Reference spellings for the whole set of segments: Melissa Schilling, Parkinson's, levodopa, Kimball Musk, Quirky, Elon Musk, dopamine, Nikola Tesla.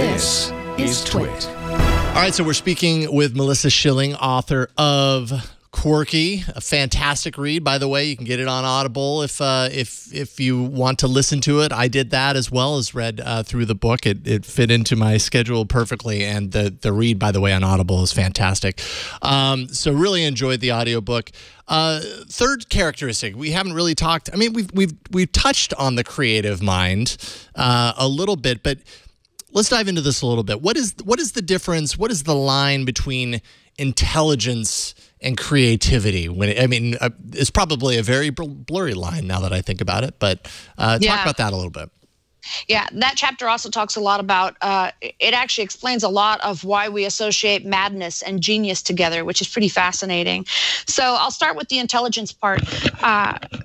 This is Twit. All right, so we're speaking with Melissa Schilling, author of Quirky, a fantastic read, by the way. You can get it on Audible if you want to listen to it. I did that as well as read through the book. It fit into my schedule perfectly, and the read, by the way, on Audible is fantastic. So really enjoyed the audiobook. Third characteristic, we haven't really talked. I mean, we've touched on the creative mind a little bit, but let's dive into this a little bit. What is the difference? What is the line between intelligence and creativity? It's probably a very blurry line now that I think about it, but talk about that a little bit. Yeah, that chapter also talks a lot about, it actually explains a lot of why we associate madness and genius together, which is pretty fascinating. So I'll start with the intelligence part. And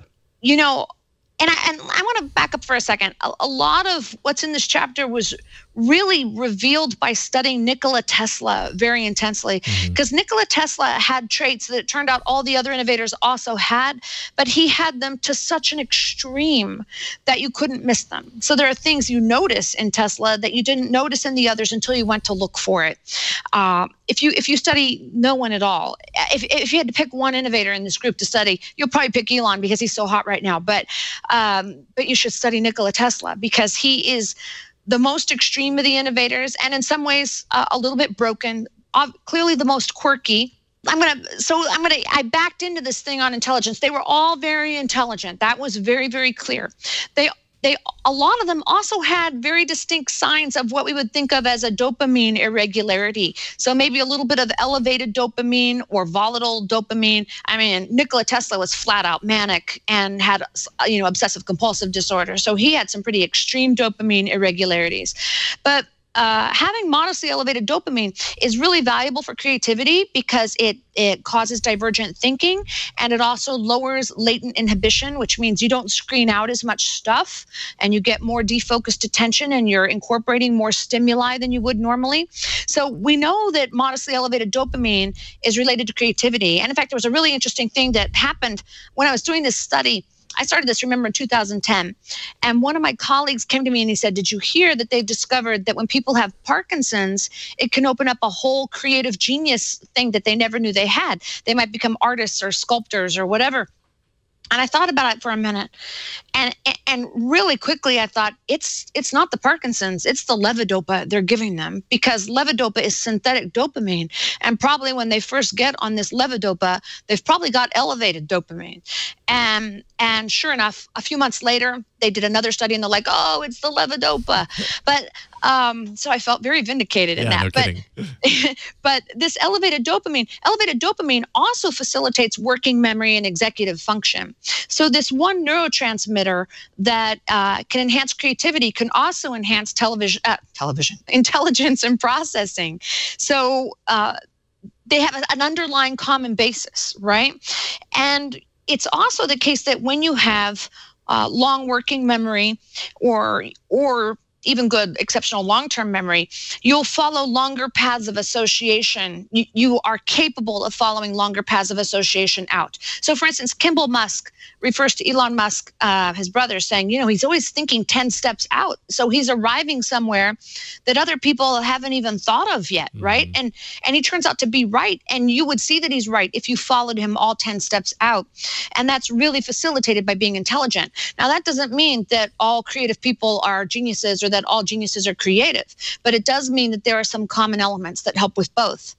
I want to back up for a second. A lot of what's in this chapter was really revealed by studying Nikola Tesla very intensely, because Nikola Tesla had traits that it turned out all the other innovators also had, but he had them to such an extreme that you couldn't miss them. So there are things you notice in Tesla that you didn't notice in the others until you went to look for it. If you study no one at all, if you had to pick one innovator in this group to study, you'll probably pick Elon because he's so hot right now. But you should study Nikola Tesla because he is the most extreme of the innovators, and in some ways a little bit broken, clearly the most quirky. I backed into this thing on intelligence. They were all very intelligent. That was very, very clear. A lot of them also had very distinct signs of what we would think of as a dopamine irregularity. So maybe a little bit of elevated dopamine or volatile dopamine. I mean, Nikola Tesla was flat out manic and had, obsessive compulsive disorder. So he had some pretty extreme dopamine irregularities. But having modestly elevated dopamine is really valuable for creativity because it causes divergent thinking, and it also lowers latent inhibition, which means you don't screen out as much stuff and you get more defocused attention and you're incorporating more stimuli than you would normally. So we know that modestly elevated dopamine is related to creativity. And in fact, there was a really interesting thing that happened when I was doing this study. I started this, remember, in 2010, and one of my colleagues came to me and he said, did you hear that they've discovered that when people have Parkinson's, it can open up a whole creative genius thing that they never knew they had? They might become artists or sculptors or whatever. And I thought about it for a minute, and really quickly I thought, it's not the Parkinson's, it's the levodopa they're giving them, because levodopa is synthetic dopamine, and probably when they first get on this levodopa, they've probably got elevated dopamine. And sure enough, a few months later, they did another study and they're like, oh, it's the levodopa. But so I felt very vindicated in that. No kidding. But this elevated dopamine also facilitates working memory and executive function. So this one neurotransmitter that can enhance creativity can also enhance intelligence and processing. So they have an underlying common basis, right? And it's also the case that when you have long working memory or even good, exceptional long-term memory, you'll follow longer paths of association. You are capable of following longer paths of association out. So for instance, Kimball Musk refers to Elon Musk, his brother, saying, he's always thinking 10 steps out. So he's arriving somewhere that other people haven't even thought of yet, right? And he turns out to be right. And you would see that he's right if you followed him all 10 steps out. And that's really facilitated by being intelligent. Now, that doesn't mean that all creative people are geniuses or that all geniuses are creative, but it does mean that there are some common elements that help with both.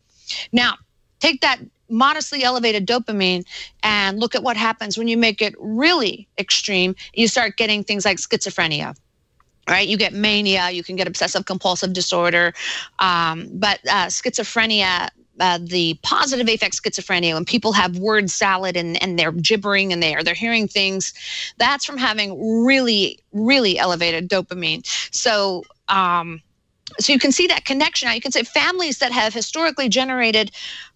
Now, take that modestly elevated dopamine and look at what happens when you make it really extreme. You start getting things like schizophrenia, right? You get mania, you can get obsessive compulsive disorder, but schizophrenia, the positive affect schizophrenia, when people have word salad and they're gibbering and they're hearing things, that's from having really, really elevated dopamine. So you can see that connection. Now you can say families that have historically generated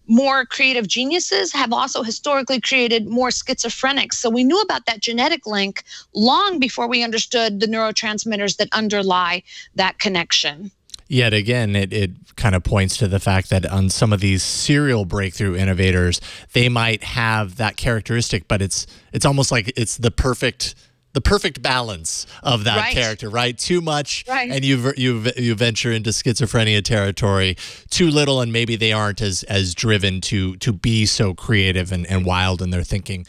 more creative geniuses have also historically created more schizophrenics. So we knew about that genetic link long before we understood the neurotransmitters that underlie that connection. Yet again, it kind of points to the fact that on some of these serial breakthrough innovators, they might have that characteristic, but it's almost like it's the perfect the perfect balance of that character, right? Too much, and you venture into schizophrenia territory. Too little, and maybe they aren't as driven to be so creative and wild in their thinking.